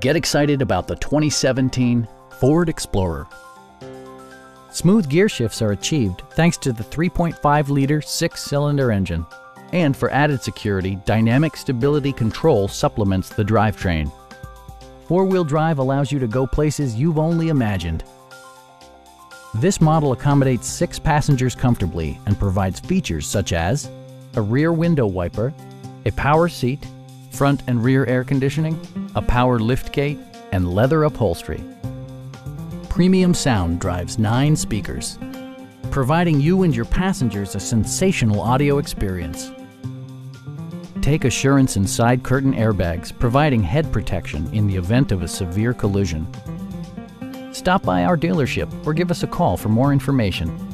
Get excited about the 2017 Ford Explorer. Smooth gear shifts are achieved thanks to the 3.5-liter six-cylinder engine. And for added security, dynamic stability control supplements the drivetrain. Four-wheel drive allows you to go places you've only imagined. This model accommodates 6 passengers comfortably and provides features such as a rear window wiper, a power seat, front and rear air conditioning, a power liftgate, and leather upholstery. Premium sound drives 9 speakers, providing you and your passengers a sensational audio experience. Take assurance in side curtain airbags, providing head protection in the event of a severe collision. Stop by our dealership or give us a call for more information.